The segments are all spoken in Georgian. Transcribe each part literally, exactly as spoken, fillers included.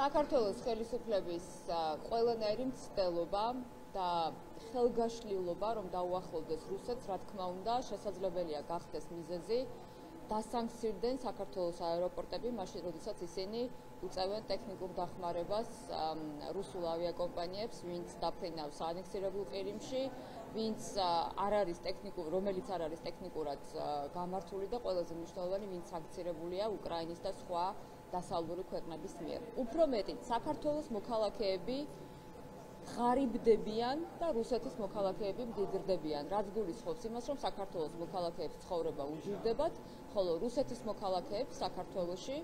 საქართველოს ხელისუფლების ყველანაირი მცდელობა და ხელგაშლილობა, რომ დაუახლოვდეს რუსეთს, რა თქმა უნდა, შესაძლებელია გახდეს მიზეზი დასანქცირდნენ საქართველოს აეროპორტები, მაშინ როდესაც ისინი უწევენ ტექნიკურ დახმარებას რუსულ ავიაკომპანიებს, ვინც დაფრინავს ანექსირებულ ყირიმში, ვინც არ არის ტექნიკურ, რომელიც არ არის ტექნიკურად გამართული და ყველაზე მნიშვნელოვანი, ვინც აქცირებულია უკრაინის და სხვა დასავლური ქვეყნების მიერ. Უფრო მეტით, საქართველოს მოქალაქეები ღარიბდებიან და რუსეთის მოქალაქეები მდიდრდებიან. რაც გულისხმობს იმას, რომ საქართველოს მოქალაქეებს ცხოვრება უჯირდებათ, ხოლო რუსეთის მოქალაქეებს საქართველოში,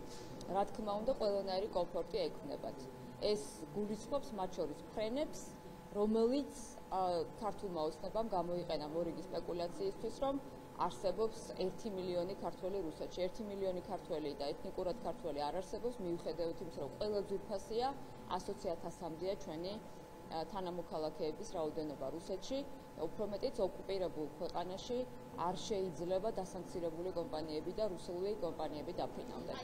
რა თქმა უნდა, ყველანაირი კომფორტი ექნებათ. ეს გულისხმობს მათ შორის ფრენებს, რომელიც ქართულმა ოცნებამ გამოიყენა მორიგი სპეკულაციისთვის, რომ არსებობს ერთი მილიონი ქართველი რუსეთში. ერთი მილიონი ქართველი და ეთნიკურად ქართველი არ არსებობს, მიუხედავად იმისა, რომ ყველა ძვირფასია ასოციაციამდეა ჩვენი თანამოქალაქეების რაოდენობა რუსეთში, უფრო მეტიც ოკუპირებულ ქვეყანაში არ შეიძლება დასანქცირებული კომპანიები და რუსული კომპანიები დაფრინავდნენ.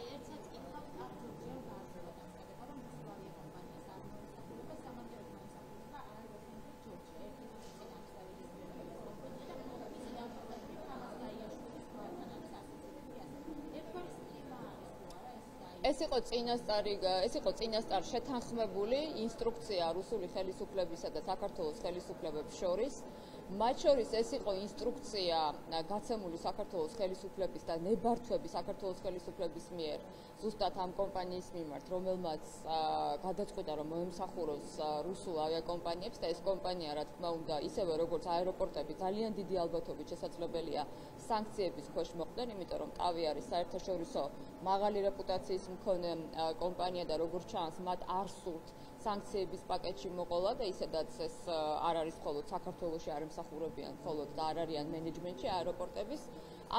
ეს იყო წინასწარი, ეს იყო წინასწარ შეთანხმებული ინსტრუქცია რუსული ხელისუფლებისა და საქართველოს ხელისუფლებებს შორის. მათ შორის ეს იყო ინსტრუქცია გაცემული საქართველოს ხელისუფლების და ნებართვები საქართველოს ხელისუფლების მიერ, ზუსტად ამ კომპანიის მიმართ, რომელმაც გადაწყვიტა, რომ მოემსახუროს რუსულ ავიაკომპანიებს და ეს კომპანია, რა თქმა უნდა, ისევე როგორც აეროპორტები, ძალიან დიდი ალბათობით შესაძლებელია სანქციების ქვეშ მოხვდნენ, იმიტომ რომ ტავი არის საერთაშორისო მაღალი რეპუტაციის მქონე კომპანია და როგორც ჩანს, მათ არ სურთ სანქციების პაკეტში მოყოლა და ისედაც ეს არ არის მხოლოდ საქართველოში არ ემსახურებიან, მხოლოდ და არ არიან მენეჯმენტში აეროპორტების,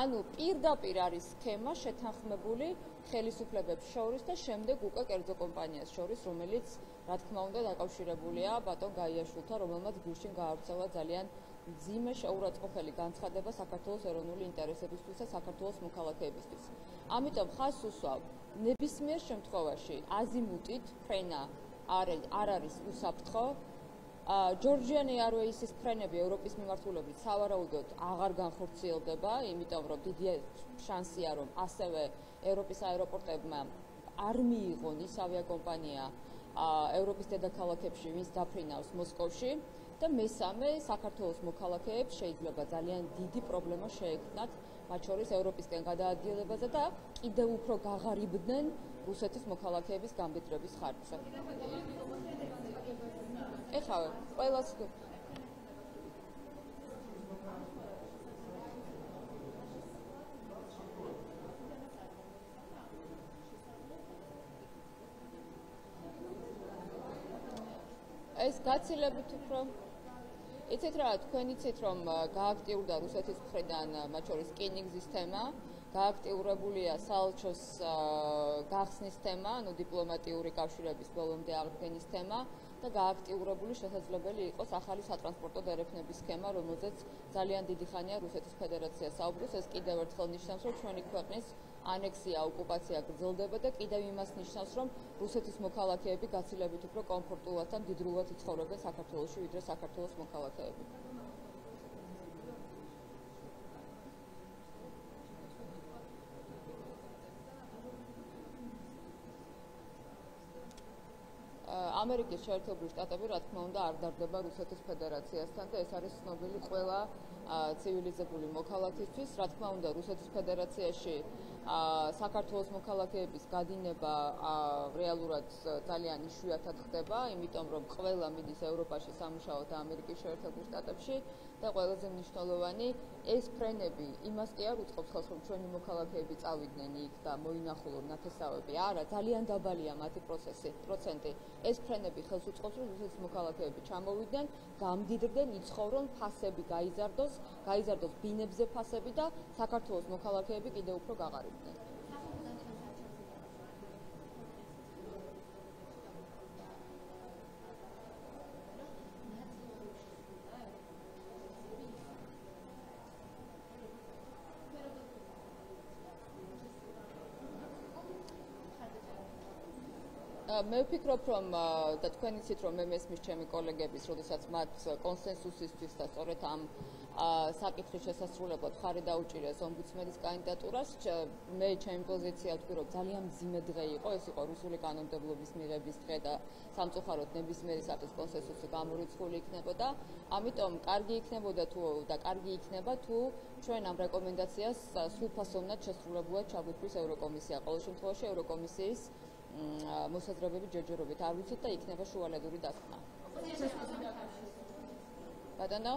ანუ პირდაპირ არის სქემა შეთანხმებული ხელისუფლებებს შორის და შემდეგ უკვე კერძო კომპანიას შორის, რომელიც, რა თქმა უნდა, დაკავშირებულია ბატონ გაიაშვილთან, რომელმაც გუშინ გაავრცელა ძალიან მძიმე შეურაცხყოფელი განცხადება საქართველოს ეროვნული ინტერესებისთვის და საქართველოს მოქალაქეებისთვის. ამიტომ ხაზს უსვავ, ნებისმიერ შემთხვევაში აზიმუტით ფრენა არ არის უსაფრთხო. Georgian Airways-ის ფრენები ევროპის მიმართულებით სავარაუდოდ აღარ განხორციელდება, იმიტომ რომ დიდი შანსია, რომ ასევე ევროპის აეროპორტებმა არ მიიღონ ის ავიაკომპანია ევროპის დედაქალაქებში, ვინც დაფრინავს მოსკოვში. და მესამე, საქართველოს მოქალაქეებს შეიძლება ძალიან დიდი პრობლემა შეექმნათ, მათ შორის ევროპისკენ გადაადგილებაზე და კიდევ უფრო გაღარიბდნენ რუსეთის მოქალაქეების გამდიდრების ხარჯზე. ეხლა ყველას ეს გაცილებით უფრო იცით რა, თქვენ იცით, რომ გააქტიურდა რუსეთის მხრიდან მათ შორის რკინიგზის თემა, გააქტიურებულია საელჩოს გახსნის თემა, ანუ დიპლომატიური კავშირების ბოლომდე აღდგენის თემა და გააქტიურებული შესაძლებელი იყოს ახალი სატრანსპორტო დერეფნების სქემა, რომელზეც ძალიან დიდი ხანია რუსეთის ფედერაცია საუბრობს. ეს კიდევ ერთხელ ნიშნავს, რომ ჩვენი ქვეყნის ანექსია, ოკუპაცია გრძელდება და კიდევ იმას ნიშნავს, რომ რუსეთის მოქალაქეები გაცილებით უფრო კომფორტულად და მდიდრულად იცხოვრებენ საქართველოში, ვიდრე საქართველოს მოქალაქეები. ამერიკის შეერთებული შტატები, რა თქმა უნდა, არ დარდება რუსეთის ფედერაციასთან და ეს არის ცნობილი ყველა ცივილიზებული მოქალაქისთვის. რა თქმა უნდა, რუსეთის ფედერაციაში საქართველოს მოქალაქეების გადინება რეალურად ძალიან იშვიათად ხდება, იმიტომ რომ ყველა მიდის ევროპაში სამუშაოდ და ამერიკის შეერთებულ შტატებში და ყველაზე მნიშვნელოვანი ეს ფრენები იმას კი არ უწყობს ხელს, რომ ჩვენი მოქალაქეები წავიდნენ იქ და მოინახულონ ნათესავები. არა, ძალიან დაბალია მათი პროცენტი. ეს ფრენები ხელს უწყობს, რომ რუსეთის მოქალაქეები ჩამოვიდნენ, გამდიდრდნენ, იცხოვრონ, ფასები გაიზარდოს, გაიზარდოს ბინებზე ფასები და საქართველოს მოქალაქეები კიდევ უფრო გაყარიბდნენ. მე ვფიქრობ, რომ და თქვენ იცით, რომ მე მესმის ჩემი კოლეგების, როდესაც მათ კონსენსუსისთვის და სწორედ ამ საკითხის შესასრულებლად ხარი დაუჭირეს ომბუდსმენის კანდიდატურას, მე ჩემი პოზიცია ვთქვი, რომ ძალიან მძიმე დღე იყო, ეს იყო რუსული კანონმდებლობის მიღების დღე და სამწუხაროდ ნებისმიერი საკითხის კონსენსუსი გამორიცხული იქნებოდა. Ამიტომ კარგი იქნებოდა თუ და კარგი იქნება თუ ჩვენ ამ რეკომენდაციას სრულფასოვნად შესრულებულად ჩაგვიტყვის ევროკომისია. ყოველ შემთხვევაში ევროკომისიის მოსაზრებები ჯერჯერობით არ ვიცით და იქნება შუალედური დასკვნა. Ბატონო,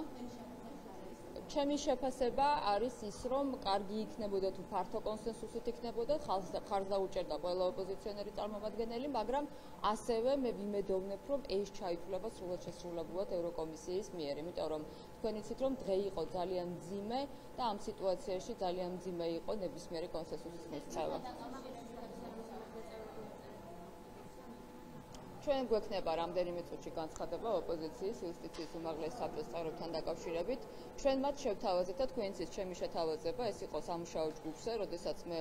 ჩემი შეფასება არის ის, რომ კარგი იქნებოდა თუ ფართო კონსენსუსით იქნებოდა, ხარს დაუჭერდა ყველა ოპოზიციონერი წარმომადგენელი, მაგრამ ასევე მე ვიმედოვნებ, რომ ეს ჩაითვლება სრულად შესრულებულად ევროკომისიის მიერ, იმიტომ რომ თქვენ იცით, რომ დღე იყო ძალიან მძიმე და ამ სიტუაციაში ძალიან მძიმე იყო ნებისმიერი კონსენსუსის მიღწევა. Ჩვენ გვექნება რამდენიმე წუთში განცხადება ოპოზიციის იუსტიციის უმაღლეს საბჭოს წევრებთან დაკავშირებით. ჩვენ მათ შევთავაზებთ და თქვენ იცით, ჩემი შეთავაზება ეს იყო სამუშაო ჯგუფზე, როდესაც მე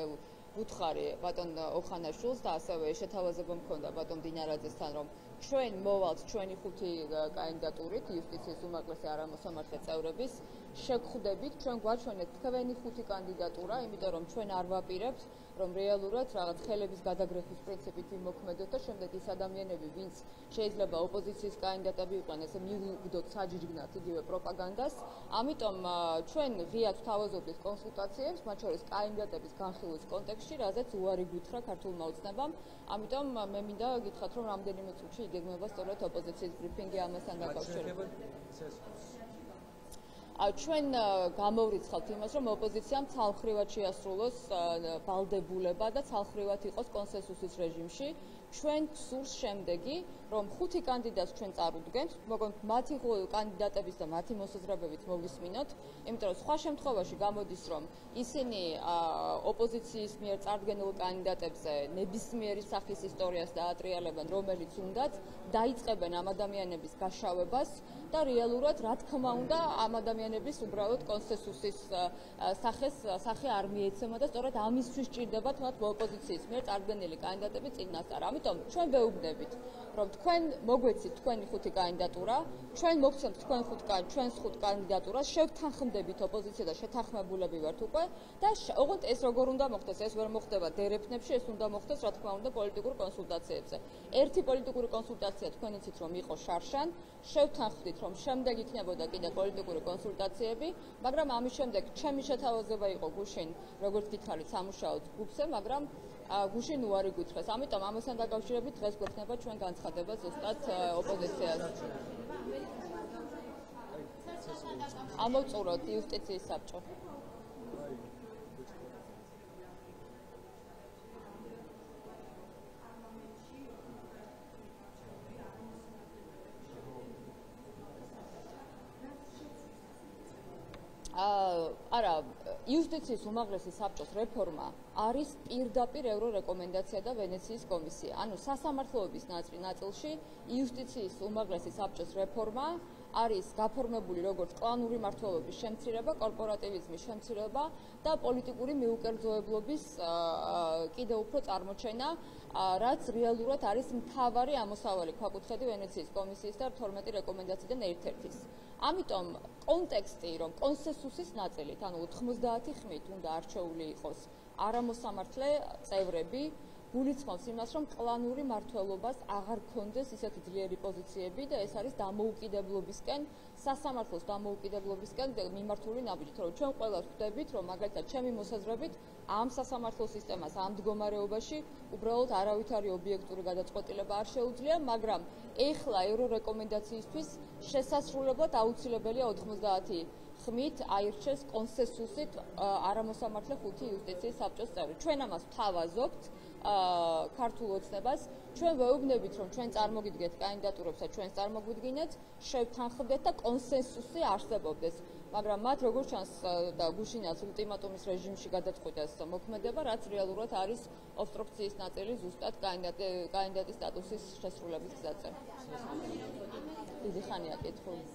ვუთხარი ბატონ ოხანაშვილს და ასევე შეთავაზება მქონდა ბატონ დინარაძესთან, რომ ჩვენ მოვალთ ჩვენი ხუთი კანდიდატურით იუსტიციის უმაღლესი არამოსამართლე წევრების, შეგხვდებით, ჩვენ გვაჩვენეთ თქვენი ხუთი კანდიდატურა, იმიტომ რომ ჩვენ არ ვაპირებთ რომ რეალურად რაღაც ხელების გადაგრეხვის პრინციპით იმოქმედოთ და შემდეგ ის ადამიანები, ვინც შეიძლება ოპოზიციის კანდიდატები იყვნენ, ესე მივიღდოთ საჯირგნად იგივე პროპაგანდას. ამიტომ ჩვენ ღიად თავაზობთ კონსულტაციებს, მათ შორის კანდიდატების განხილვის კონტექსტში, რაზეც უარი გითხრა ქართულმა ოცნებამ. ამიტომ მე მინდა გითხრათ, რომ რამდენიმე წუთში იგეგმება სწორედ ოპოზიციის ბრიფინგი ამასთან დაკავშირებით. Ჩვენ გამოვრიცხავთ იმას, რომ ოპოზიციამ ცალმხრივად შეასრულოს ვალდებულება და ცალმხრივად იყოს კონსენსუსის რეჟიმში. Ჩვენ გვსურს შემდეგი, რომ ხუთი კანდიდატს ჩვენ წარუდგენთ, მოგონთ მათი კანდიდატების და მათი მოსაზრებებით მოვისმინოთ, იმიტომ რომ სხვა შემთხვევაში გამოდის, რომ ისინი ოპოზიციის მიერ წარდგენილ კანდიდატებზე ნებისმიერი სახის ისტორიას დაატრიალებენ, რომელიც უნდათ დაიწყებენ ამ ადამიანების გაშავებას და რეალურად რა თქმა უნდა ამ ადამიანების უბრალოდ კონსენსუსის სახე არ მიეცემა და სწორედ ამისთვის ჭირდებათ მათ ოპოზიციის მიერ წარდგენილი კანდიდატები წინასწარ. ამიტომ ჩვენ ვეუბნებით, რომ თქვენ მოგვეცით თქვენი ხუთი კანდიდატურა, ჩვენ მოგცემთ თქვენ ხუთ კანდიდატურას, შევთანხმდებით ოპოზიცია და შეთანხმებულები ვართ უკვე და ოღონდ ეს როგორ უნდა მოხდეს, ეს ვერ მოხდება დერეფნებში, ეს უნდა მოხდეს, რა თქმა უნდა, პოლიტიკურ კონსულტაციებზე. ერთი პოლიტიკური კონსულტაცია თქვენ იცით, რომ იყო შარშან, შევთანხმდით, რომ შემდეგ იქნებოდა კიდე პოლიტიკური კონსულტაციები, მაგრამ ამის შემდეგ ჩემი შეთავაზება იყო გუშინ, როგორც გითხარით, სამუშაო ჯგუფზე, მაგრამ გუშინ უარი გითხრეს. ამიტომ ამასთან დაკავშირებით დღეს გვექნება ჩვენ განცხადება ზუსტად ოპოზიციას. ამოვწუროთ იუსტიციის საბჭო. არა, იუსტიციის უმაღლესი საბჭოს რეფორმა არის პირდაპირ ევრორეკომენდაცია და ვენეციის კომისია. ანუ სასამართლოების ნაწილში იუსტიციის უმაღლესი საბჭოს რეფორმა არის გაფორმებული როგორც კლანური მმართველობის შემცირება, კორპორატივიზმის შემცირება და პოლიტიკური მიუკერძოებლობის კიდევ უფრო წარმოჩენა, რაც რეალურად არის მთავარი ამოსავალი ქვაკუთხედი ვენეციის კომისიის და თორმეტი რეკომენდაციიდან ერთ-ერთის. ამიტომ კონტექსტი, რომ კონსენსუსის ნაწილით, ანუ ოთხმოცდაათი ხმით უნდა არჩეული იყოს არამოსამართლე წევრები, გულისხმობს იმას, რომ კლანური მმართველობას აღარ ქონდეს ისეთი ძლიერი პოზიციები და ეს არის დამოუკიდებლობისკენ, სასამართლოს დამოუკიდებლობისკენ მიმართული ნაბიჯით, რომ ჩვენ ყველა ვხვდებით, რომ მაგალითად ჩემი მოსაზრებით ამ სასამართლო სისტემას ამ მდგომარეობაში უბრალოდ არავითარი ობიექტური გადაწყვეტილება არ შეუძლია, მაგრამ ეხლა ევრორეკომენდაციისთვის შესასრულებლად აუცილებელია ოთხმოცდაათი ხმით აირჩეს კონსენსუსით არამოსამართლე ხუთი იუსტიციის საბჭოს წევრი. ჩვენ ამას თავაზობთ ქართულ ოცნებას, ჩვენ ვეუბნებით, რომ ჩვენ წარმოგიდგენთ კანდიდატურებს და ჩვენს წარმოგვიდგინეთ, შევთანხმდეთ და კონსენსუსი არსებობდეს. მაგრამ მათ როგორ ჩანს და გუშინაც ულტიმატუმის რეჟიმში გადაწყვიტეს მოქმედება, რაც რეალურად არის ობსტრუქციის ნაწილი ზუსტად კანდიდატის სტატუსის შესრულების გზაზე. დიდი ხანია კითხულობთ.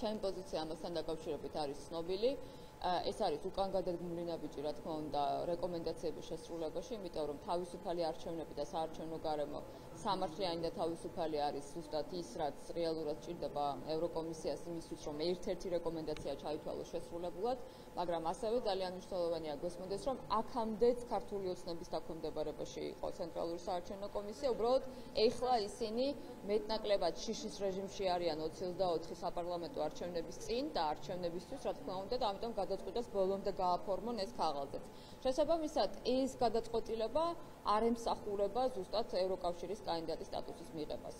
ჩემი პოზიცია ამასთან დაკავშირებით არის ცნობილი. ეს არის უკან გადადგმული ნაბიჯი, რა თქმა უნდა, რეკომენდაციების შესრულებაში, იმიტომ რომ თავისუფალი არჩევნები და საარჩევნო გარემო სამართლიანი და თავისუფალი არის ზუსტად ის, რაც რეალურად ჭირდება ევროკომისიას იმისთვის, რომ ერთ-ერთი რეკომენდაცია ჩაითვალოს შესრულებულად, მაგრამ ასევე ძალიან მნიშვნელოვანია გვესმოდეს, რომ აქამდეც ქართული ოცნების დაქვემდებარებაში იყო ცენტრალური საარჩევნო კომისია, უბრალოდ ეხლა ისინი მეტნაკლებად შიშის რეჟიმში არიან ოცდაოთხი საპარლამენტო არჩევნების წინ და არჩევნებისთვის, რა თქმა უნდა, და ამიტომ გადაწყვეტას ბოლომდე გააფორმონ ეს ქაღალდაც. შესაბამისად, ეს გადაწყვეტილება არ ემსახურება ზუსტად ევროკავშირის კანდიდატის სტატუსის მიღებას.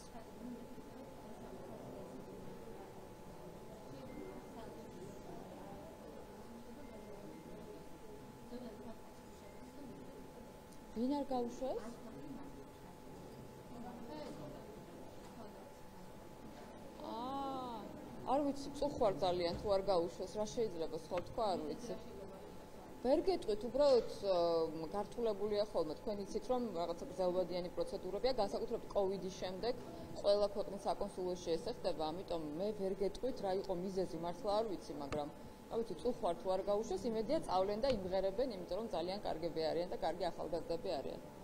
ვინ არ გაუშვეს? არ ვიცი, წუხوار ძალიან თუ არ გაუშვეს, რა შეიძლება სხვა თქვა, არ ვიცი. ვერ გეტყვით, უბრალოდ გართულებულია ხოლმე, თქვენ იცით, რომ რაღაცა გზაობადიანი პროცედურებია, განსაკუთრებით კოვიდის შემდეგ, ყველა ქვეყნის საკონსულოში ეს ხდება, ამიტომ მე ვერ გეტყვით, რა იყო მიზეზი, მართლა არ ვიცი, მაგრამ რა ვიცი, წუხوار თუ არ გაუშვეს, იმედია წავლენ და იმღერებენ, იმიტომ რომ ძალიან კარგები არიან და კარგი ახალგაზრდები არიან.